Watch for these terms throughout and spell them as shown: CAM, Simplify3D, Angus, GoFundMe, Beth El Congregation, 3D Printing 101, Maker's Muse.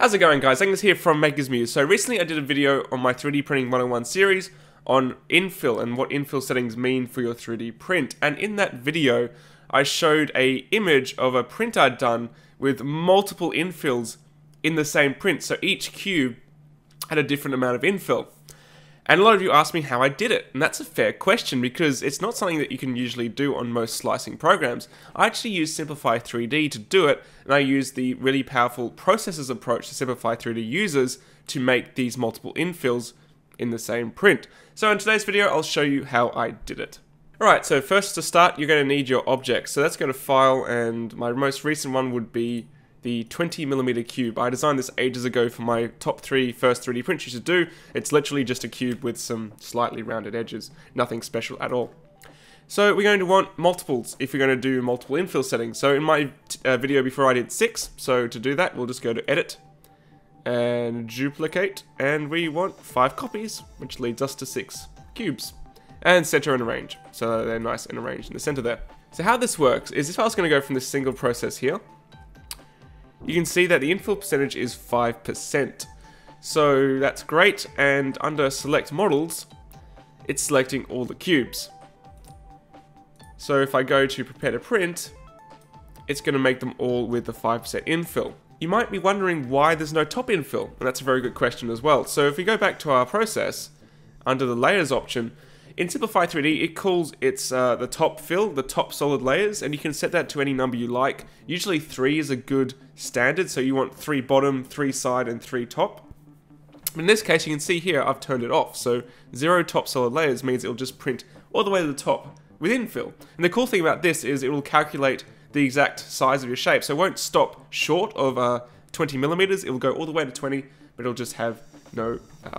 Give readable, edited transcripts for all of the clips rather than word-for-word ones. How's it going, guys? Angus here from Maker's Muse. So recently I did a video on my 3D Printing 101 series on infill and what infill settings mean for your 3D print. And in that video, I showed an image of a print I'd done with multiple infills in the same print. So each cube had a different amount of infill. And a lot of you asked me how I did it. And that's a fair question because it's not something that you can usually do on most slicing programs. I actually use Simplify3D to do it, and I use the really powerful processes approach that Simplify3D uses to make these multiple infills in the same print. So in today's video, I'll show you how I did it. Alright, so first to start, you're going to need your objects. So let's go to File, and my most recent one would be the 20mm cube. I designed this ages ago for my top three first 3D prints you should do. It's literally just a cube with some slightly rounded edges. Nothing special at all. So we're going to want multiples if we're going to do multiple infill settings. So in my video before I did 6, so to do that we'll just go to Edit and Duplicate, and we want 5 copies, which leads us to 6 cubes. And center and arrange, so they're nice and arranged in the center there. So how this works is if I was going to go from this single process here, you can see that the infill percentage is 5%. So that's great, and under Select Models, it's selecting all the cubes. So if I go to Prepare to Print, it's going to make them all with the 5% infill. You might be wondering why there's no top infill, and that's a very good question as well. So if we go back to our process, under the Layers option, in Simplify3D, it calls the top fill, the top solid layers, and you can set that to any number you like. Usually 3 is a good standard, so you want 3 bottom, 3 side, and 3 top. In this case, you can see here, I've turned it off, so 0 top solid layers means it'll just print all the way to the top with infill. And the cool thing about this is it will calculate the exact size of your shape, so it won't stop short of 20mm, it will go all the way to 20, but it'll just have no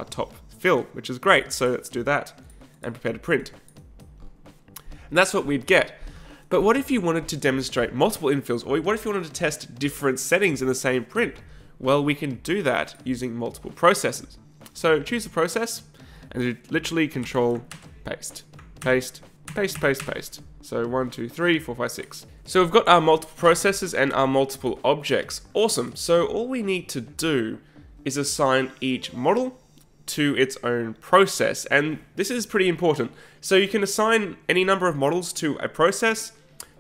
top fill, which is great, so let's do that and Prepare to Print. And that's what we'd get. But what if you wanted to demonstrate multiple infills, or what if you wanted to test different settings in the same print? Well, we can do that using multiple processes. So choose a process, and literally Control, paste, paste, paste, paste, paste. So 1, 2, 3, 4, 5, 6. So we've got our multiple processes and our multiple objects. Awesome, so all we need to do is assign each model to its own process, and this is pretty important. So you can assign any number of models to a process,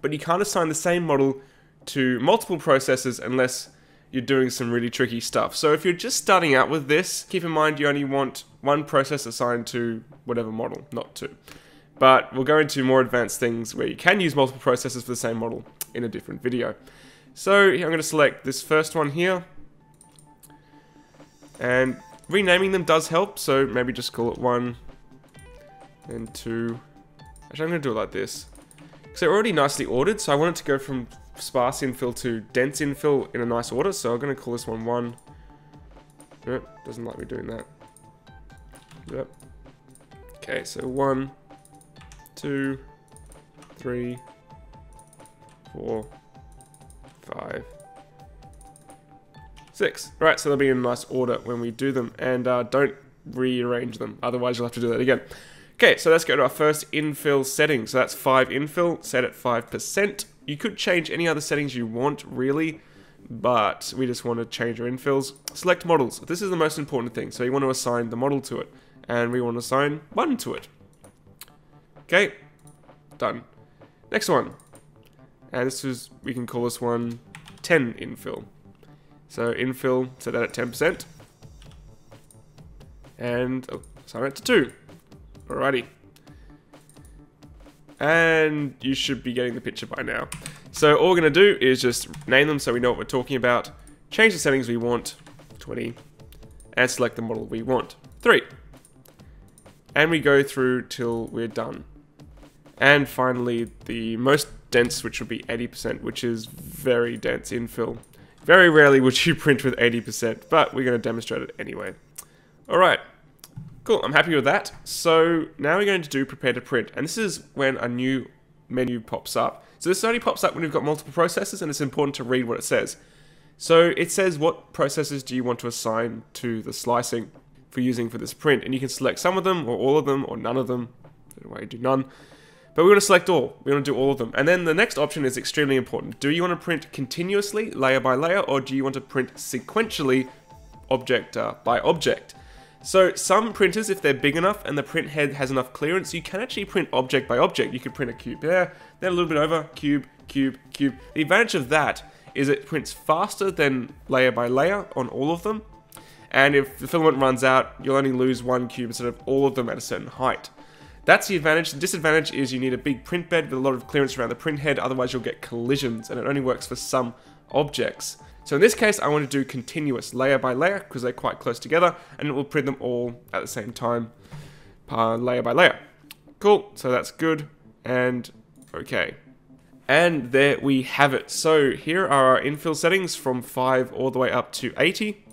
but you can't assign the same model to multiple processes unless you're doing some really tricky stuff. So if you're just starting out with this, keep in mind you only want one process assigned to whatever model, not two. But we'll go into more advanced things where you can use multiple processes for the same model in a different video. So I'm going to select this first one here, and renaming them does help, so maybe just call it 1 and 2. Actually, I'm going to do it like this, because they're already nicely ordered, so I want it to go from sparse infill to dense infill in a nice order, so I'm going to call this one 1. Nope, doesn't like me doing that. Yep. Okay, so 1, 2, 3, 4, 5. 6. Right, so they'll be in nice order when we do them, and don't rearrange them, otherwise you'll have to do that again. Okay, so let's go to our first infill setting. So that's 5 infill, set at 5%. You could change any other settings you want, really, but we just want to change our infills. Select models. This is the most important thing, so you want to assign the model to it, and we want to assign 1 to it. Okay, done. Next one. And this is, we can call this one 10 infill. So infill, set that at 10%. And assign it to 2. Alrighty. And you should be getting the picture by now. So all we're gonna do is just name them so we know what we're talking about, change the settings we want, 20, and select the model we want, 3. And we go through till we're done. And finally, the most dense, which would be 80%, which is very dense infill. Very rarely would you print with 80%, but we're going to demonstrate it anyway. Alright, cool, I'm happy with that. So now we're going to do Prepare to Print, and this is when a new menu pops up. So this only pops up when you've got multiple processes, and it's important to read what it says. So it says what processes do you want to assign to the slicing for using for this print, and you can select some of them, or all of them, or none of them. I don't know why you do none. But we want to select all, we want to do all of them. And then the next option is extremely important. Do you want to print continuously, layer by layer, or do you want to print sequentially object by object. So some printers, if they're big enough and the print head has enough clearance, you can actually print object by object. You could print a cube there, then a little bit over, cube, cube, cube. The advantage of that is it prints faster than layer by layer on all of them. And if the filament runs out, you'll only lose one cube instead of all of them at a certain height. That's the advantage. The disadvantage is you need a big print bed with a lot of clearance around the print head, otherwise you'll get collisions, and it only works for some objects. So in this case, I want to do continuous layer by layer because they're quite close together, and it will print them all at the same time, layer by layer. Cool, so that's good, and okay. And there we have it. So here are our infill settings from 5 all the way up to 80.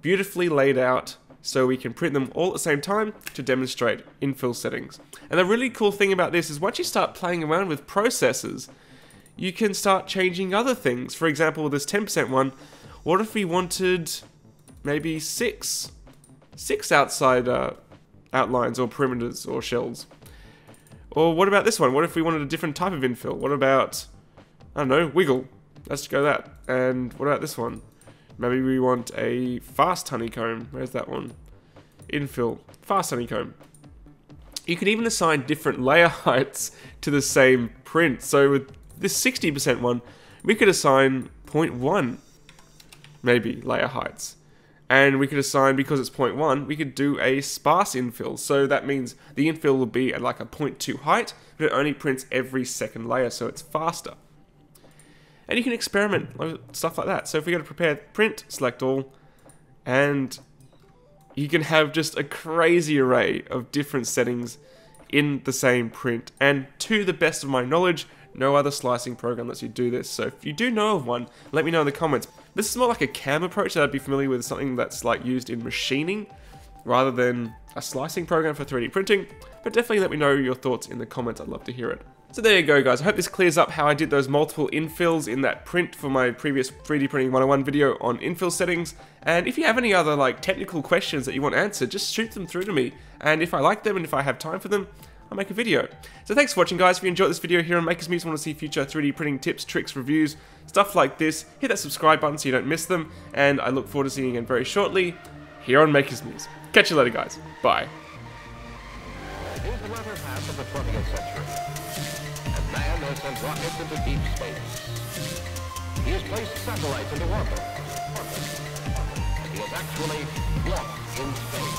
Beautifully laid out, so we can print them all at the same time to demonstrate infill settings. And the really cool thing about this is once you start playing around with processes, you can start changing other things. For example, this 10% one, what if we wanted maybe six outside outlines or perimeters or shells? Or what about this one? What if we wanted a different type of infill? What about, I don't know, wiggle? Let's go that. And what about this one? Maybe we want a fast honeycomb. Where's that one? Infill. Fast honeycomb. You can even assign different layer heights to the same print. So with this 60% one, we could assign 0.1, maybe, layer heights. And we could assign, because it's 0.1, we could do a sparse infill. So that means the infill will be at like a 0.2 height, but it only prints every second layer, so it's faster. And you can experiment with stuff like that. So if we go to prepare, print, select all, and you can have just a crazy array of different settings in the same print. And to the best of my knowledge, no other slicing program lets you do this. So if you do know of one, let me know in the comments. This is more like a CAM approach that I'd be familiar with, something that's like used in machining rather than a slicing program for 3D printing. But definitely let me know your thoughts in the comments. I'd love to hear it. So there you go, guys. I hope this clears up how I did those multiple infills in that print for my previous 3D Printing 101 video on infill settings. And if you have any other like technical questions that you want answered, just shoot them through to me. And if I like them and if I have time for them, I'll make a video. So thanks for watching, guys. If you enjoyed this video here on Maker's Muse and want to see future 3D printing tips, tricks, reviews, stuff like this, hit that subscribe button so you don't miss them. And I look forward to seeing you again very shortly here on Maker's Muse. Catch you later, guys. Bye. Here's the latter half of the 20th century. Man has sent rockets into deep space. He has placed satellites into orbit. And he has actually walked in space.